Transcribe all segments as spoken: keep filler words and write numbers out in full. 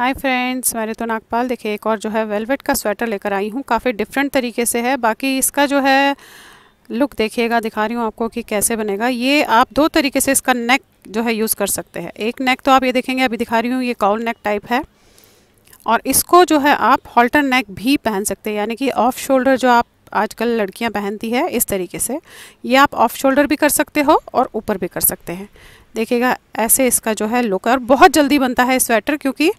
Hi friends, मैं रितु नागपाल। देखिए एक और जो है वेलवेट का स्वेटर लेकर आई हूँ। काफ़ी डिफरेंट तरीके से है, बाकी इसका जो है लुक देखिएगा, दिखा रही हूँ आपको कि कैसे बनेगा। ये आप दो तरीके से इसका नेक जो है यूज़ कर सकते हैं। एक नेक तो आप ये देखेंगे, अभी दिखा रही हूँ, ये काउल नेक टाइप है और इसको जो है आप हॉल्टर नेक भी पहन सकते हैं, यानी कि ऑफ शोल्डर जो आप आजकल लड़कियां पहनती है इस तरीके से, ये आप ऑफ शोल्डर भी कर सकते हो और ऊपर भी कर सकते हैं। देखिएगा ऐसे इसका जो है लुक, और बहुत जल्दी बनता है स्वेटर क्योंकि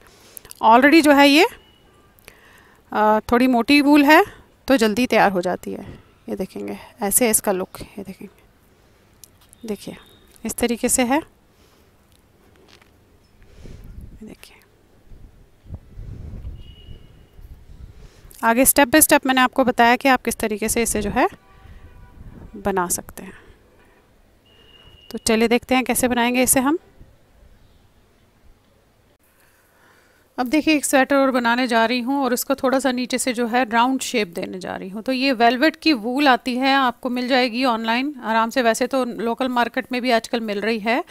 ऑलरेडी जो है ये थोड़ी मोटी वूल है तो जल्दी तैयार हो जाती है। ये देखेंगे ऐसे इसका लुक, ये देखेंगे, देखिए इस तरीके से है। देखिए आगे स्टेप बाय स्टेप मैंने आपको बताया कि आप किस तरीके से इसे जो है बना सकते हैं। तो चलिए देखते हैं कैसे बनाएंगे इसे हम। अब देखिए एक स्वेटर और बनाने जा रही हूँ और इसको थोड़ा सा नीचे से जो है राउंड शेप देने जा रही हूँ। तो ये वेलवेट की वूल आती है, आपको मिल जाएगी ऑनलाइन आराम से, वैसे तो लोकल मार्केट में भी आजकल मिल रही है,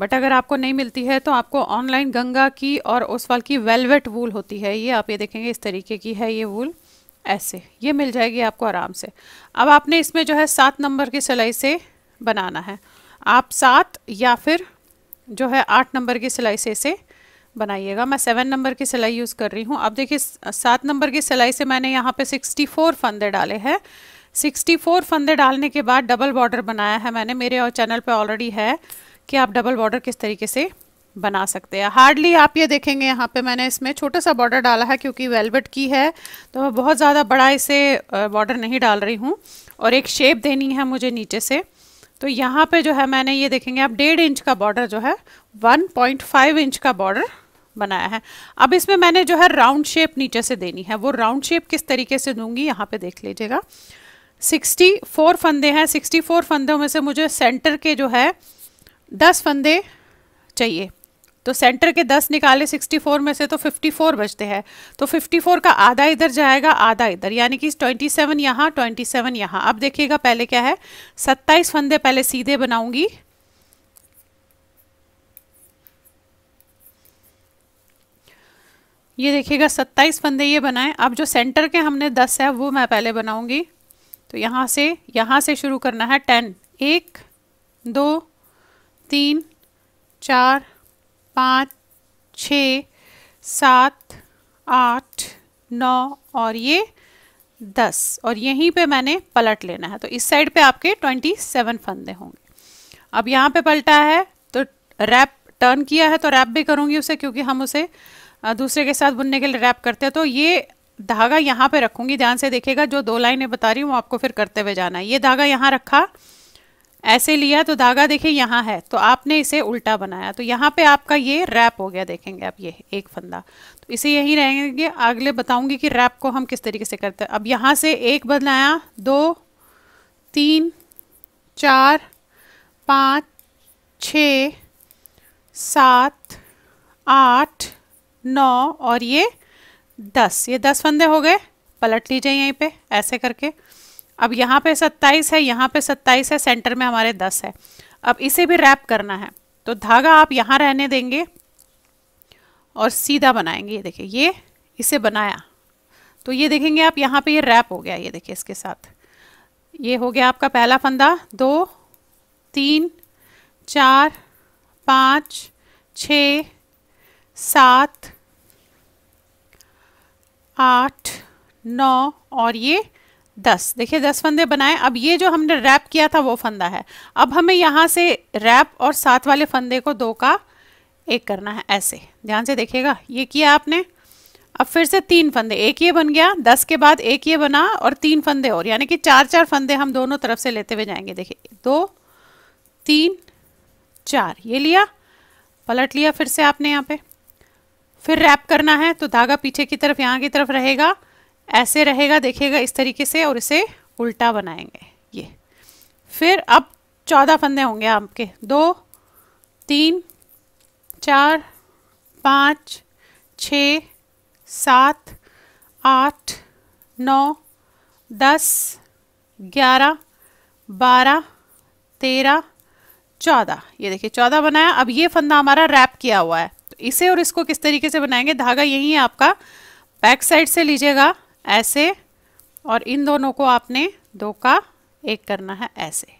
बट अगर आपको नहीं मिलती है तो आपको ऑनलाइन गंगा की और ओसवाल की वेलवेट वूल होती है। ये आप ये देखेंगे इस तरीके की है ये वूल, ऐसे ये मिल जाएगी आपको आराम से। अब आपने इसमें जो है सात नंबर की सिलाई से बनाना है। आप सात या फिर जो है आठ नंबर की सिलाई से इसे बनाइएगा। मैं सेवन नंबर की सिलाई यूज़ कर रही हूँ। अब देखिए सात नंबर की सिलाई से मैंने यहाँ पे सिक्सटी फोर फंदे डाले हैं। सिक्सटी फोर फंदे डालने के बाद डबल बॉर्डर बनाया है मैंने, मेरे और चैनल पे ऑलरेडी है कि आप डबल बॉर्डर किस तरीके से बना सकते हैं। हार्डली आप ये देखेंगे यहाँ पे मैंने इसमें छोटा सा बॉर्डर डाला है क्योंकि वेलवेट की है तो मैं बहुत ज़्यादा बड़ा इसे बॉर्डर नहीं डाल रही हूँ और एक शेप देनी है मुझे नीचे से। तो यहाँ पे जो है मैंने ये देखेंगे आप डेढ़ इंच का बॉर्डर जो है वन पॉइंट फाइव इंच का बॉर्डर बनाया है। अब इसमें मैंने जो है राउंड शेप नीचे से देनी है, वो राउंड शेप किस तरीके से दूंगी यहाँ पे देख लीजिएगा। सिक्सटी फोर फंदे हैं, सिक्सटी फोर फंदों में से मुझे सेंटर के जो है दस फंदे चाहिए, तो सेंटर के दस निकाले सिक्सटी फोर में से तो फिफ्टी फोर बचते हैं। तो फिफ्टी फोर का आधा इधर जाएगा, आधा इधर, यानी कि ट्वेंटी सेवन यहाँ, ट्वेंटी सेवन यहाँ। अब देखिएगा पहले क्या है, सत्ताईस फंदे पहले सीधे बनाऊंगी, ये देखिएगा सत्ताईस फंदे ये बनाए। अब जो सेंटर के हमने दस है वो मैं पहले बनाऊंगी, तो यहाँ से यहाँ से शुरू करना है टेन, एक, दो, तीन, चार, पाँच, छः, सात, आठ, नौ और ये दस, और यहीं पे मैंने पलट लेना है। तो इस साइड पे आपके ट्वेंटी सेवन फंदे होंगे। अब यहाँ पे पलटा है तो रैप टर्न किया है, तो रैप भी करूँगी उसे क्योंकि हम उसे दूसरे के साथ बुनने के लिए रैप करते हैं। तो ये धागा यहाँ पे रखूँगी, ध्यान से देखिएगा, जो दो लाइनें बता रही हूँ वो आपको फिर करते हुए जाना है। ये धागा यहाँ रखा, ऐसे लिया, तो धागा देखिए यहाँ है, तो आपने इसे उल्टा बनाया, तो यहाँ पे आपका ये रैप हो गया। देखेंगे आप ये एक फंदा, तो इसे यहीं रहेंगे, अगले बताऊंगी कि रैप को हम किस तरीके से करते हैं। अब यहाँ से एक बनाया, दो, तीन, चार, पाँच, छः, सात, आठ, नौ और ये दस, ये दस फंदे हो गए। पलट लीजिए यहीं पे ऐसे करके। अब यहाँ पे सत्ताईस है, यहाँ पे सत्ताईस है, सेंटर में हमारे दस है। अब इसे भी रैप करना है, तो धागा आप यहाँ रहने देंगे और सीधा बनाएंगे। ये देखिए ये इसे बनाया, तो ये देखेंगे आप यहाँ पे ये रैप हो गया, ये देखिए इसके साथ। ये हो गया आपका पहला फंदा, दो, तीन, चार, पाँच, छः, सात, आठ, नौ और ये दस, देखिए दस फंदे बनाए। अब ये जो हमने रैप किया था वो फंदा है। अब हमें यहाँ से रैप और साथ वाले फंदे को दो का एक करना है, ऐसे ध्यान से देखिएगा, ये किया आपने। अब फिर से तीन फंदे, एक ये बन गया, दस के बाद एक ये बना और तीन फंदे और, यानी कि चार चार फंदे हम दोनों तरफ से लेते हुए जाएंगे। देखिए दो, तीन, चार, ये लिया, पलट लिया फिर से आपने, यहाँ पे फिर रैप करना है, तो धागा पीछे की तरफ यहाँ की तरफ रहेगा, ऐसे रहेगा, देखिएगा इस तरीके से, और इसे उल्टा बनाएंगे ये। फिर अब चौदह फंदे होंगे आपके, दो, तीन, चार, पाँच, छः, सात, आठ, नौ, दस, ग्यारह, बारह, तेरह, चौदह, ये देखिए चौदह बनाया। अब ये फंदा हमारा रैप किया हुआ है, इसे और इसको किस तरीके से बनाएंगे, धागा यही है आपका, बैक साइड से लीजिएगा ऐसे और इन दोनों को आपने दो का एक करना है ऐसे।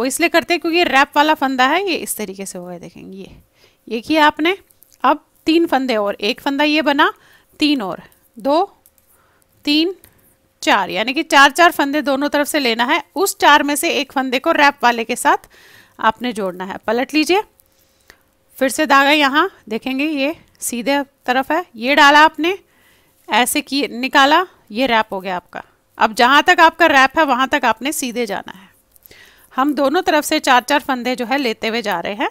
वो इसलिए करते हैं क्योंकि ये रैप वाला फंदा है, ये इस तरीके से हो गया, देखेंगे ये ये किया आपने। अब तीन फंदे और, एक फंदा ये बना, तीन और, दो तीन चार, यानी कि चार चार फंदे दोनों तरफ से लेना है। उस चार में से एक फंदे को रैप वाले के साथ आपने जोड़ना है। पलट लीजिए, फिर से धागा यहाँ देखेंगे, ये सीधे तरफ है, ये डाला आपने ऐसे की निकाला, ये रैप हो गया आपका। अब जहाँ तक आपका रैप है वहाँ तक आपने सीधे जाना है। हम दोनों तरफ से चार चार फंदे जो है लेते हुए जा रहे हैं।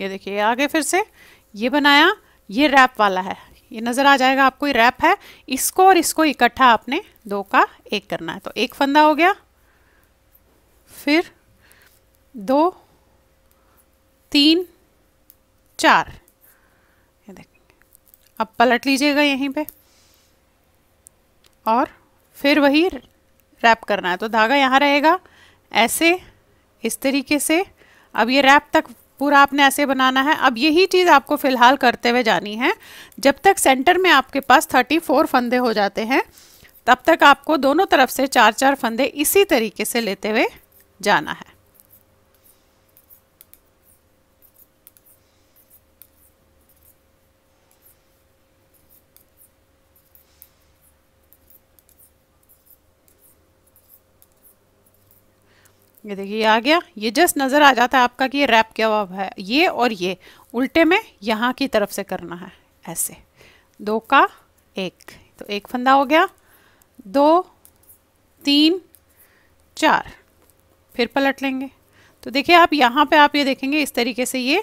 ये देखिए आगे फिर से ये बनाया, ये रैप वाला है, ये नज़र आ जाएगा आपको, ये रैप है। इसको और इसको इकट्ठा आपने दो का एक करना है, तो एक फंदा हो गया, फिर दो तीन चार, ये देखेंगे। अब पलट लीजिएगा यहीं पे और फिर वही रैप करना है, तो धागा यहाँ रहेगा ऐसे इस तरीके से। अब ये रैप तक पूरा आपने ऐसे बनाना है। अब यही चीज़ आपको फ़िलहाल करते हुए जानी है। जब तक सेंटर में आपके पास चौंतीस फंदे हो जाते हैं तब तक आपको दोनों तरफ से चार चार फंदे इसी तरीके से लेते हुए जाना है। ये देखिए आ गया, ये जस्ट नज़र आ जाता है आपका कि ये रैप क्या हुआ है। ये और ये उल्टे में यहाँ की तरफ से करना है ऐसे, दो का एक, तो एक फंदा हो गया, दो तीन चार, फिर पलट लेंगे। तो देखिए आप यहाँ पे आप ये देखेंगे इस तरीके से ये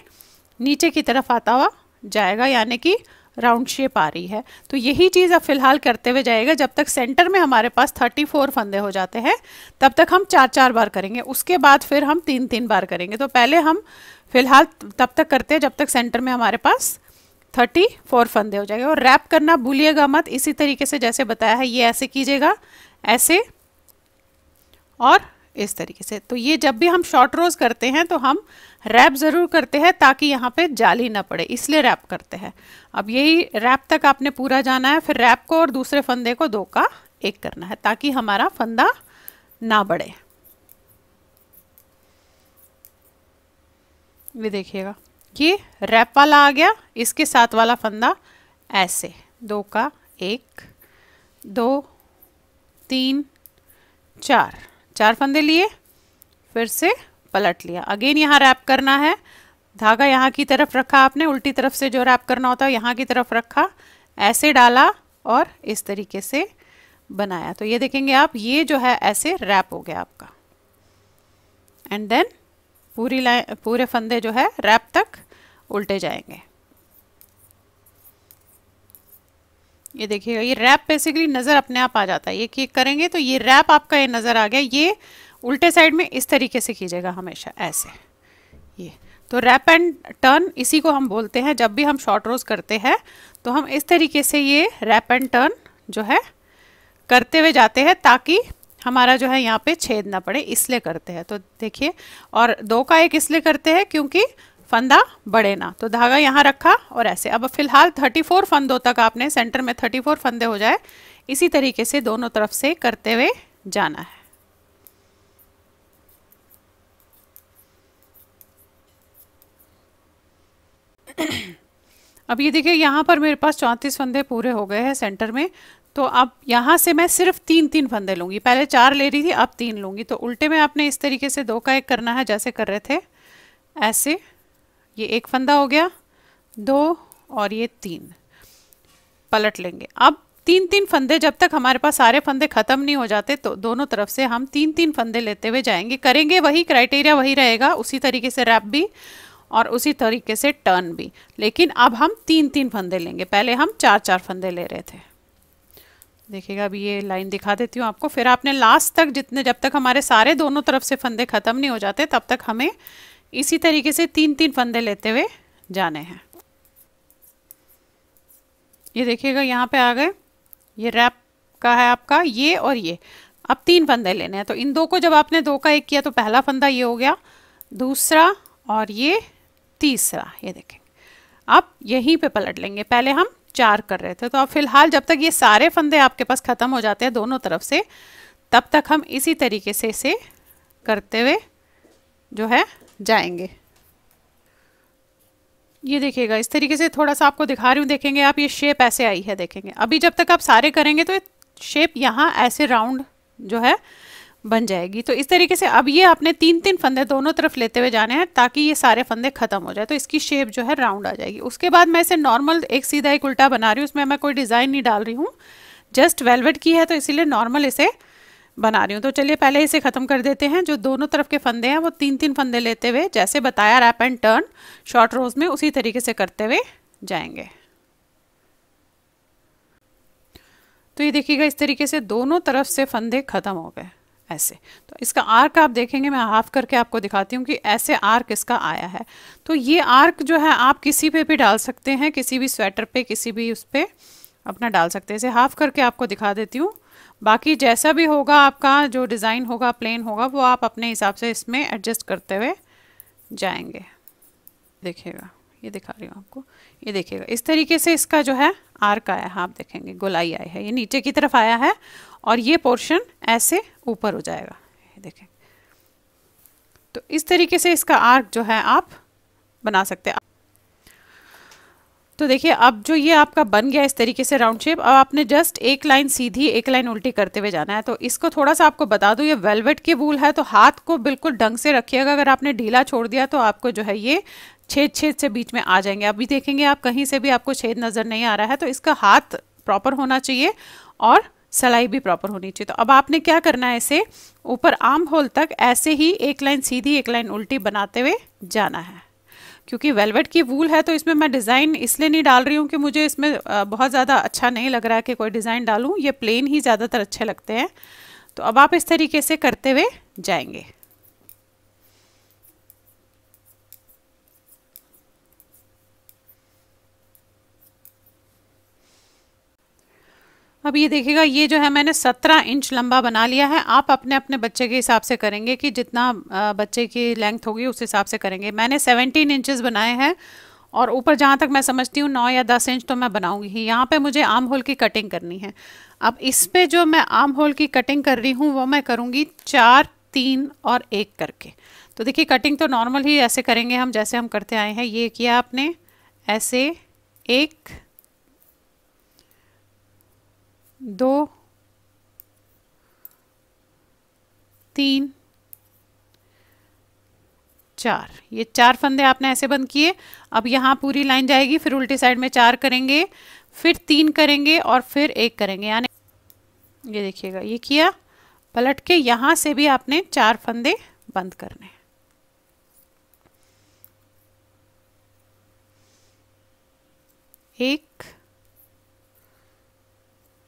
नीचे की तरफ आता हुआ जाएगा, यानी कि राउंड शेप आ रही है। तो यही चीज़ अब फ़िलहाल करते हुए जाएगा। जब तक सेंटर में हमारे पास चौंतीस फंदे हो जाते हैं तब तक हम चार चार बार करेंगे, उसके बाद फिर हम तीन तीन बार करेंगे। तो पहले हम फ़िलहाल तब तक करते हैं जब तक सेंटर में हमारे पास चौंतीस फंदे हो जाएंगे। और रैप करना भूलिएगा मत, इसी तरीके से जैसे बताया है, ये ऐसे कीजिएगा ऐसे और इस तरीके से। तो ये जब भी हम शॉर्ट रोज करते हैं तो हम रैप ज़रूर करते हैं ताकि यहाँ पे जाली ना पड़े, इसलिए रैप करते हैं। अब यही रैप तक आपने पूरा जाना है, फिर रैप को और दूसरे फंदे को दो का एक करना है ताकि हमारा फंदा ना बढ़े। ये देखिएगा कि रैप वाला आ गया, इसके साथ वाला फंदा ऐसे, दो का एक, दो तीन चार, चार फंदे लिए, फिर से पलट लिया। अगेन यहाँ रैप करना है, धागा यहाँ की तरफ रखा आपने, उल्टी तरफ से जो रैप करना होता है यहाँ की तरफ रखा, ऐसे डाला और इस तरीके से बनाया। तो ये देखेंगे आप, ये जो है ऐसे रैप हो गया आपका। एंड देन पूरी लाइन, पूरे फंदे जो है रैप तक उल्टे जाएंगे। ये देखिएगा ये रैप बेसिकली नज़र अपने आप आ जाता है, ये क्लिक करेंगे तो ये रैप आपका ये नज़र आ गया। ये उल्टे साइड में इस तरीके से खींचेगा हमेशा ऐसे, ये तो रैप एंड टर्न इसी को हम बोलते हैं। जब भी हम शॉर्ट रोज करते हैं तो हम इस तरीके से ये रैप एंड टर्न जो है करते हुए जाते हैं ताकि हमारा जो है यहाँ पे छेद ना पड़े, इसलिए करते हैं। तो देखिए, और दो का एक इसलिए करते हैं क्योंकि फंदा बढ़े ना। तो धागा यहाँ रखा और ऐसे। अब फिलहाल चौंतीस फंदों तक आपने, सेंटर में चौंतीस फंदे हो जाए, इसी तरीके से दोनों तरफ से करते हुए जाना है। अब ये देखिए यहाँ पर मेरे पास चौंतीस फंदे पूरे हो गए हैं सेंटर में। तो अब यहाँ से मैं सिर्फ तीन तीन फंदे लूँगी, पहले चार ले रही थी अब तीन लूँगी। तो उल्टे में आपने इस तरीके से दो का एक करना है जैसे कर रहे थे ऐसे, ये एक फंदा हो गया, दो और ये तीन, पलट लेंगे। अब तीन तीन फंदे, जब तक हमारे पास सारे फंदे ख़त्म नहीं हो जाते तो दोनों तरफ से हम तीन तीन फंदे लेते हुए जाएंगे, करेंगे वही, क्राइटेरिया वही रहेगा, उसी तरीके से रैप भी और उसी तरीके से टर्न भी, लेकिन अब हम तीन तीन फंदे लेंगे, पहले हम चार चार फंदे ले रहे थे। देखिएगा अभी ये लाइन दिखा देती हूँ आपको। फिर आपने लास्ट तक जितने, जब तक हमारे सारे दोनों तरफ से फंदे ख़त्म नहीं हो जाते तब तक हमें इसी तरीके से तीन तीन फंदे लेते हुए जाने हैं। ये देखिएगा यहाँ पे आ गए, ये रैप का है आपका ये और ये। अब तीन फंदे लेने हैं, तो इन दो को जब आपने दो का एक किया तो पहला फंदा ये हो गया, दूसरा और ये तीसरा। ये देखें अब यहीं पे पलट लेंगे, पहले हम चार कर रहे थे। तो अब फिलहाल जब तक ये सारे फंदे आपके पास ख़त्म हो जाते हैं दोनों तरफ से, तब तक हम इसी तरीके से इसे करते हुए जो है जाएंगे। ये देखिएगा इस तरीके से थोड़ा सा आपको दिखा रही हूँ, देखेंगे आप ये शेप ऐसे आई है। देखेंगे अभी जब तक आप सारे करेंगे तो ये शेप यहाँ ऐसे राउंड जो है बन जाएगी। तो इस तरीके से अब ये आपने तीन तीन फंदे दोनों तरफ लेते हुए जाने हैं ताकि ये सारे फंदे ख़त्म हो जाए, तो इसकी शेप जो है राउंड आ जाएगी। उसके बाद मैं इसे नॉर्मल एक सीधा एक उल्टा बना रही हूँ, उसमें मैं कोई डिज़ाइन नहीं डाल रही हूँ, जस्ट वेलवेट की है तो इसीलिए नॉर्मल इसे बना रही हूँ। तो चलिए पहले इसे ख़त्म कर देते हैं। जो दोनों तरफ के फंदे हैं वो तीन तीन फंदे लेते हुए जैसे बताया wrap and turn short rows में उसी तरीके से करते हुए जाएंगे। तो ये देखिएगा इस तरीके से दोनों तरफ से फंदे ख़त्म हो गए ऐसे। तो इसका आर्क आप देखेंगे, मैं हाफ करके आपको दिखाती हूँ कि ऐसे आर्क इसका आया है। तो ये आर्क जो है आप किसी पे भी डाल सकते हैं, किसी भी स्वेटर पे, किसी भी उस पर अपना डाल सकते हैं। इसे हाफ करके आपको दिखा देती हूँ, बाकी जैसा भी होगा आपका जो डिज़ाइन होगा प्लेन होगा वो आप अपने हिसाब से इसमें एडजस्ट करते हुए जाएंगे। देखिएगा ये दिखा रही हूँ आपको, ये देखिएगा इस तरीके से इसका जो है आर्क आया है। आप देखेंगे गोलाई आई है, ये नीचे की तरफ आया है और ये पोर्शन ऐसे ऊपर हो जाएगा। ये देखें तो इस तरीके से इसका आर्क जो है आप बना सकते हैं। तो देखिए अब जो ये आपका बन गया इस तरीके से राउंड शेप। अब आपने जस्ट एक लाइन सीधी एक लाइन उल्टी करते हुए जाना है। तो इसको थोड़ा सा आपको बता दूं, ये वेलवेट की वूल है तो हाथ को बिल्कुल ढंग से रखिएगा। अगर आपने ढीला छोड़ दिया तो आपको जो है ये छेद छेद से बीच में आ जाएंगे। अभी देखेंगे आप कहीं से भी आपको छेद नज़र नहीं आ रहा है, तो इसका हाथ प्रॉपर होना चाहिए और सिलाई भी प्रॉपर होनी चाहिए। तो अब आपने क्या करना है, इसे ऊपर आर्म होल तक ऐसे ही एक लाइन सीधी एक लाइन उल्टी बनाते हुए जाना है। क्योंकि वेलवेट की वूल है तो इसमें मैं डिज़ाइन इसलिए नहीं डाल रही हूँ कि मुझे इसमें बहुत ज़्यादा अच्छा नहीं लग रहा है कि कोई डिज़ाइन डालूँ, ये प्लेन ही ज़्यादातर अच्छे लगते हैं। तो अब आप इस तरीके से करते हुए जाएंगे। अब ये देखिएगा ये जो है मैंने सत्रह इंच लंबा बना लिया है। आप अपने अपने बच्चे के हिसाब से करेंगे कि जितना बच्चे की लेंथ होगी उस हिसाब से करेंगे। मैंने सत्रह इंचेस बनाए हैं और ऊपर जहाँ तक मैं समझती हूँ नौ या दस इंच तो मैं बनाऊँगी ही। यहाँ पे मुझे आर्म होल की कटिंग करनी है। अब इस पर जो मैं आर्म होल की कटिंग कर रही हूँ वो मैं करूँगी चार तीन और एक करके। तो देखिए कटिंग तो नॉर्मल ही ऐसे करेंगे हम जैसे हम करते आए हैं। ये किया आपने ऐसे एक दो तीन चार, ये चार फंदे आपने ऐसे बंद किए। अब यहाँ पूरी लाइन जाएगी, फिर उल्टी साइड में चार करेंगे, फिर तीन करेंगे और फिर एक करेंगे। यानी ये देखिएगा ये किया, पलट के यहाँ से भी आपने चार फंदे बंद करने। एक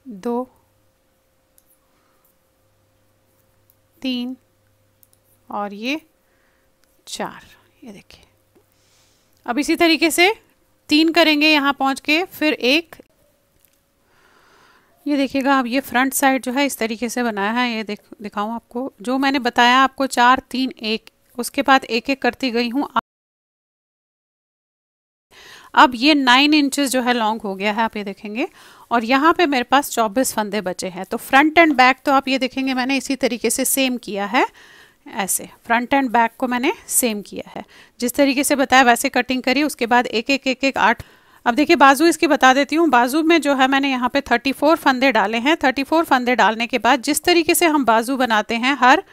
दो तीन और ये चार। ये देखिए अब इसी तरीके से तीन करेंगे यहाँ पहुँच के, फिर एक। ये देखिएगा अब ये फ्रंट साइड जो है इस तरीके से बनाया है। ये देख दिखाऊँ आपको, जो मैंने बताया आपको चार तीन एक, उसके बाद एक एक करती गई हूँ। अब ये नाइन इंचेस जो है लॉन्ग हो गया है आप ये देखेंगे, और यहाँ पे मेरे पास चौबीस फंदे बचे हैं। तो फ्रंट एंड बैक तो आप ये देखेंगे मैंने इसी तरीके से सेम किया है। ऐसे फ्रंट एंड बैक को मैंने सेम किया है जिस तरीके से बताया वैसे कटिंग करी, उसके बाद एक एक एक एक आठ। अब देखिए बाजू इसकी बता देती हूँ। बाजू में जो है मैंने यहाँ पे थर्टी फोर फंदे डाले हैं। थर्टी फोर फंदे डालने के बाद जिस तरीके से हम बाजू बनाते हैं, हर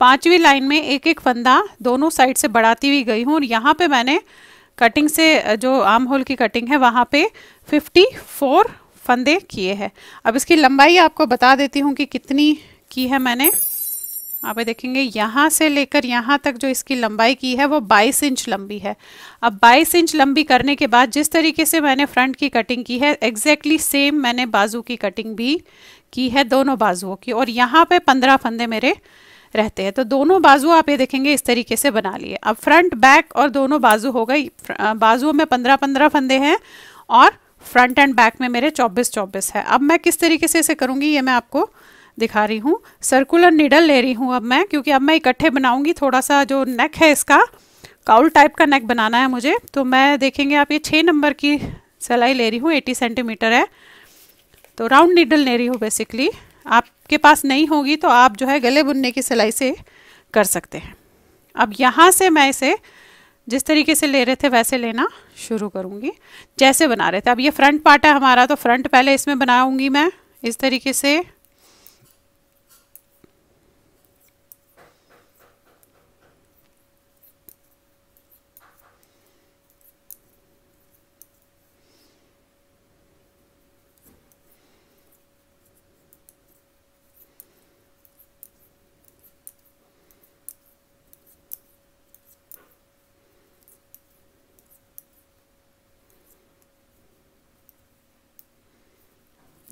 पाँचवीं लाइन में एक एक फंदा दोनों साइड से बढ़ाती हुई गई हूँ। और यहाँ पर मैंने कटिंग से जो आर्म होल की कटिंग है वहाँ पे चौवन फंदे किए हैं। अब इसकी लंबाई आपको बता देती हूँ कि कितनी की है मैंने। आप देखेंगे यहाँ से लेकर यहाँ तक जो इसकी लंबाई की है वो बाईस इंच लंबी है। अब बाईस इंच लंबी करने के बाद जिस तरीके से मैंने फ्रंट की कटिंग की है एग्जैक्टली सेम मैंने बाजू की कटिंग भी की है, दोनों बाजुओं की। और यहाँ पे पंद्रह फंदे मेरे रहते हैं। तो दोनों बाजू आप ये देखेंगे इस तरीके से बना लिए। अब फ्रंट बैक और दोनों बाजू हो गई। बाजुओं में पंद्रह पंद्रह फंदे हैं और फ्रंट एंड बैक में मेरे चौबीस चौबीस है। अब मैं किस तरीके से इसे करूँगी ये मैं आपको दिखा रही हूँ। सर्कुलर निडल ले रही हूँ अब मैं, क्योंकि अब मैं इकट्ठे बनाऊँगी। थोड़ा सा जो नेक है इसका काउल टाइप का नेक बनाना है मुझे। तो मैं देखेंगे आप ये छः नंबर की सिलाई ले रही हूँ, अस्सी सेंटीमीटर है। तो राउंड नीडल ले रही हूँ। बेसिकली आपके पास नहीं होगी तो आप जो है गले बुनने की सिलाई से कर सकते हैं। अब यहाँ से मैं इसे जिस तरीके से ले रहे थे वैसे लेना शुरू करूँगी, जैसे बना रहे थे। अब ये फ्रंट पार्ट है हमारा, तो फ्रंट पहले इसमें बनाऊँगी मैं इस तरीके से।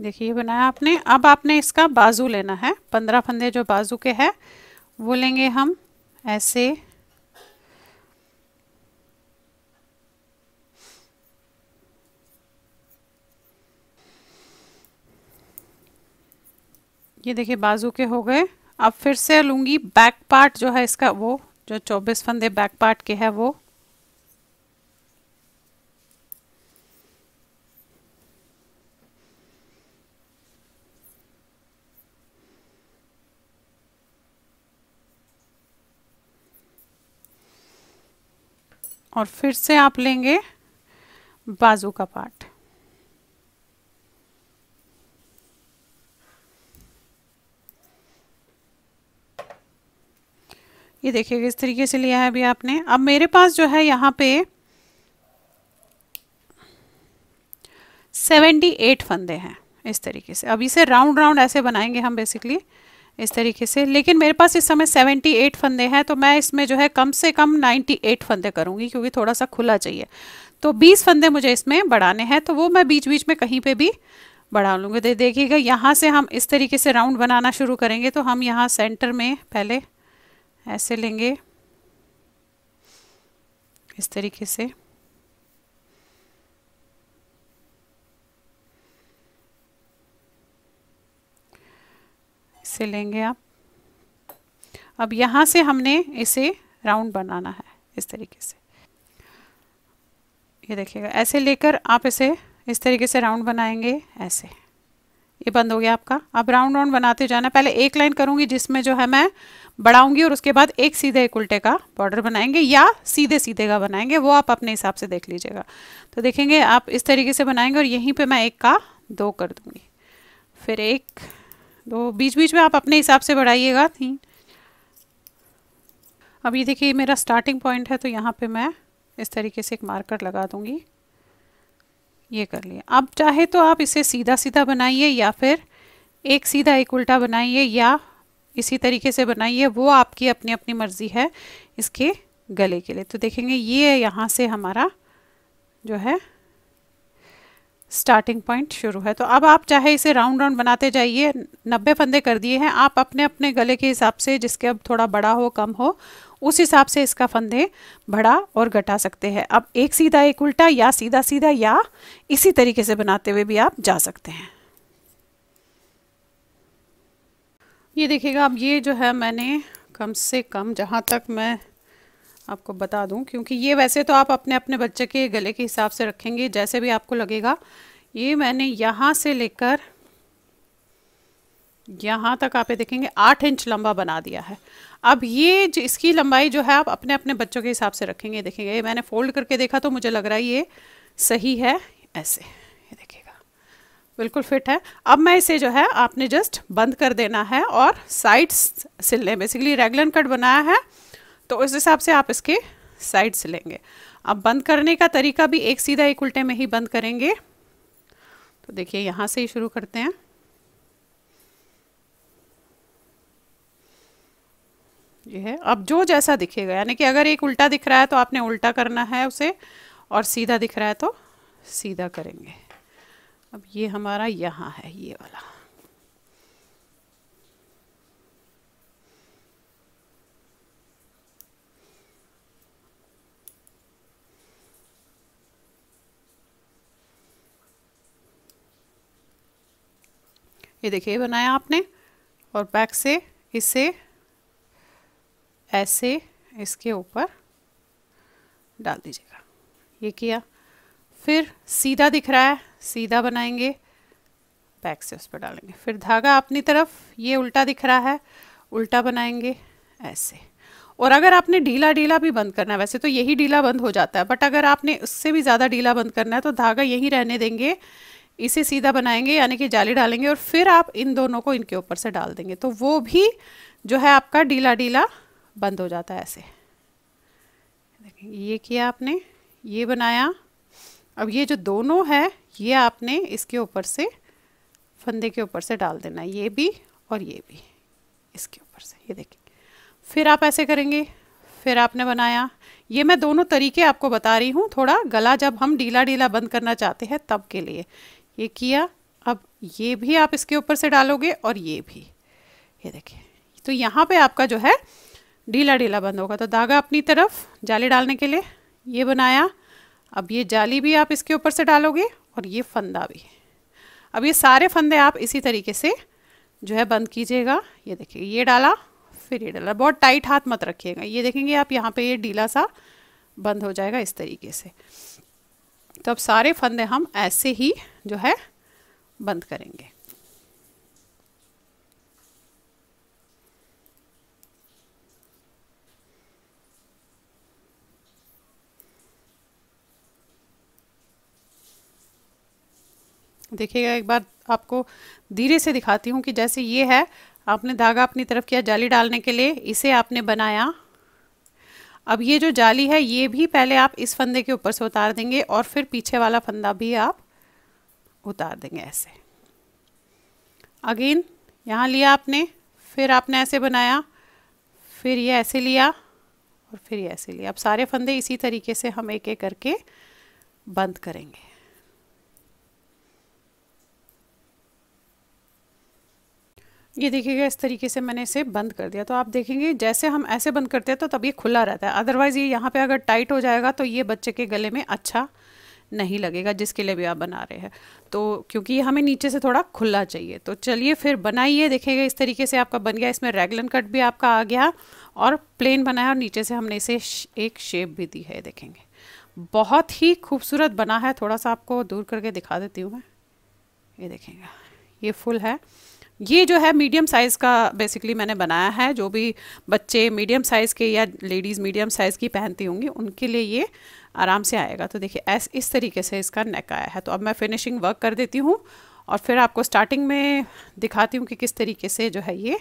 देखिए बनाया आपने। अब आपने इसका बाजू लेना है। पंद्रह फंदे जो बाजू के हैं वो लेंगे हम ऐसे। ये देखिए बाजू के हो गए। अब फिर से लूंगी बैक पार्ट जो है इसका, वो जो चौबीस फंदे बैक पार्ट के है वो। और फिर से आप लेंगे बाजू का पार्ट। ये देखिए इस तरीके से लिया है अभी आपने। अब मेरे पास जो है यहाँ पे अठहत्तर फंदे हैं इस तरीके से। अब इसे राउंड राउंड ऐसे बनाएंगे हम बेसिकली इस तरीके से। लेकिन मेरे पास इस समय अठहत्तर फंदे हैं, तो मैं इसमें जो है कम से कम अट्ठानवे फंदे करूँगी, क्योंकि थोड़ा सा खुला चाहिए। तो बीस फंदे मुझे इसमें बढ़ाने हैं, तो वो मैं बीच बीच में कहीं पे भी बढ़ा लूँगी। तो देखिएगा यहाँ से हम इस तरीके से राउंड बनाना शुरू करेंगे। तो हम यहाँ सेंटर में पहले ऐसे लेंगे इस तरीके से। से लेंगे आप। अब यहाँ से हमने इसे राउंड बनाना है इस तरीके से। ये देखिएगा ऐसे लेकर आप इसे इस तरीके से राउंड बनाएंगे ऐसे। ये बंद हो गया आपका। अब राउंड राउंड बनाते जाना। पहले एक लाइन करूँगी जिसमें जो है मैं बढ़ाऊँगी, और उसके बाद एक सीधे एक उल्टे का बॉर्डर बनाएंगे या सीधे सीधे का बनाएंगे, वो आप अपने हिसाब से देख लीजिएगा। तो देखेंगे आप इस तरीके से बनाएंगे, और यहीं पर मैं एक का दो कर दूँगी, फिर एक दो। बीच बीच में आप अपने हिसाब से बढ़ाइएगा तीन। अब ये देखिए मेरा स्टार्टिंग पॉइंट है, तो यहाँ पे मैं इस तरीके से एक मार्कर लगा दूँगी। ये कर लिया। अब चाहे तो आप इसे सीधा सीधा बनाइए, या फिर एक सीधा एक उल्टा बनाइए, या इसी तरीके से बनाइए, वो आपकी अपनी अपनी मर्ज़ी है इसके गले के लिए। तो देखेंगे ये यहाँ से हमारा जो है स्टार्टिंग पॉइंट शुरू है। तो अब आप चाहे इसे राउंड राउंड बनाते जाइए। नब्बे फंदे कर दिए हैं। आप अपने अपने गले के हिसाब से, जिसके अब थोड़ा बड़ा हो कम हो, उस हिसाब से इसका फंदे बढ़ा और घटा सकते हैं। अब एक सीधा एक उल्टा या सीधा सीधा या इसी तरीके से बनाते हुए भी आप जा सकते हैं। ये देखिएगा अब ये जो है मैंने कम से कम, जहाँ तक मैं आपको बता दूं, क्योंकि ये वैसे तो आप अपने अपने बच्चे के गले के हिसाब से रखेंगे, जैसे भी आपको लगेगा। ये मैंने यहाँ से लेकर यहाँ तक आप ये देखेंगे आठ इंच लंबा बना दिया है। अब ये इसकी लंबाई जो है आप अपने अपने बच्चों के हिसाब से रखेंगे। देखेंगे ये मैंने फोल्ड करके देखा तो मुझे लग रहा है ये सही है। ऐसे ये देखिएगा बिल्कुल फिट है। अब मैं इसे जो है आपने जस्ट बंद कर देना है और साइड्स सिलने, बेसिकली रेगुलर कट बनाया है तो उस हिसाब से आप इसके साइड से लेंगे। अब बंद करने का तरीका भी एक सीधा एक उल्टे में ही बंद करेंगे। तो देखिए यहाँ से ही शुरू करते हैं। ये है। अब जो जैसा दिखेगा, यानी कि अगर एक उल्टा दिख रहा है तो आपने उल्टा करना है उसे, और सीधा दिख रहा है तो सीधा करेंगे। अब ये हमारा यहाँ है ये वाला। ये देखिए बनाया आपने, और बैक से इसे ऐसे इसके ऊपर डाल दीजिएगा। ये किया, फिर सीधा दिख रहा है, सीधा बनाएंगे, बैक से उस पर डालेंगे। फिर धागा अपनी तरफ, ये उल्टा दिख रहा है, उल्टा बनाएंगे ऐसे। और अगर आपने ढीला ढीला भी बंद करना है, वैसे तो यही ढीला बंद हो जाता है, बट अगर आपने उससे भी ज़्यादा ढीला बंद करना है तो धागा यहीं रहने देंगे, इसे सीधा बनाएंगे यानी कि जाली डालेंगे, और फिर आप इन दोनों को इनके ऊपर से डाल देंगे, तो वो भी जो है आपका ढीला ढीला बंद हो जाता है। ऐसे देखिए, ये किया आपने, ये बनाया। अब ये जो दोनों है ये आपने इसके ऊपर से, फंदे के ऊपर से डाल देना, ये भी और ये भी इसके ऊपर से। ये देखिए, फिर आप ऐसे करेंगे। फिर आपने बनाया, ये मैं दोनों तरीके आपको बता रही हूँ, थोड़ा गला जब हम ढीला ढीला बंद करना चाहते हैं तब के लिए। ये किया, अब ये भी आप इसके ऊपर से डालोगे और ये भी, ये देखिए। तो यहाँ पे आपका जो है ढीला ढीला बंद होगा। तो धागा अपनी तरफ, जाली डालने के लिए ये बनाया। अब ये जाली भी आप इसके ऊपर से डालोगे और ये फंदा भी। अब ये सारे फंदे आप इसी तरीके से जो है बंद कीजिएगा। ये देखिए, ये डाला, फिर ये डाला। बहुत टाइट हाथ मत रखिएगा, ये देखेंगे आप यहाँ पे ये ढीला सा बंद हो जाएगा इस तरीके से। तो अब सारे फंदे हम ऐसे ही जो है बंद करेंगे। देखिएगा, एक बार आपको धीरे से दिखाती हूँ कि जैसे ये है, आपने धागा अपनी तरफ किया जाली डालने के लिए, इसे आपने बनाया। अब ये जो जाली है ये भी पहले आप इस फंदे के ऊपर से उतार देंगे और फिर पीछे वाला फंदा भी आप उतार देंगे ऐसे। अगेन यहाँ लिया आपने, फिर आपने ऐसे बनाया, फिर ये ऐसे लिया और फिर ये ऐसे लिया। अब सारे फंदे इसी तरीके से हम एक एक करके बंद करेंगे। ये देखिएगा, इस तरीके से मैंने इसे बंद कर दिया। तो आप देखेंगे जैसे हम ऐसे बंद करते हैं तो तब ये खुला रहता है, अदरवाइज़ ये यहाँ पे अगर टाइट हो जाएगा तो ये बच्चे के गले में अच्छा नहीं लगेगा, जिसके लिए भी आप बना रहे हैं। तो क्योंकि ये हमें नीचे से थोड़ा खुला चाहिए। तो चलिए फिर बनाइए, देखिएगा इस तरीके से आपका बन गया। इसमें रेगलन कट भी आपका आ गया और प्लेन बनाया, और नीचे से हमने इसे एक शेप भी दी है। देखेंगे बहुत ही खूबसूरत बना है। थोड़ा सा आपको दूर करके दिखा देती हूँ मैं। ये देखेंगे ये फुल है, ये जो है मीडियम साइज़ का बेसिकली मैंने बनाया है। जो भी बच्चे मीडियम साइज़ के या लेडीज़ मीडियम साइज़ की पहनती होंगी उनके लिए ये आराम से आएगा। तो देखिए ऐस इस तरीके से इसका नेक आया है। तो अब मैं फिनिशिंग वर्क कर देती हूँ और फिर आपको स्टार्टिंग में दिखाती हूँ कि किस तरीके से जो है ये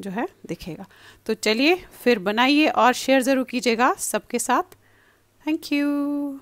जो है दिखेगा। तो चलिए फिर बनाइए और शेयर ज़रूर कीजिएगा सबके साथ। Thank you.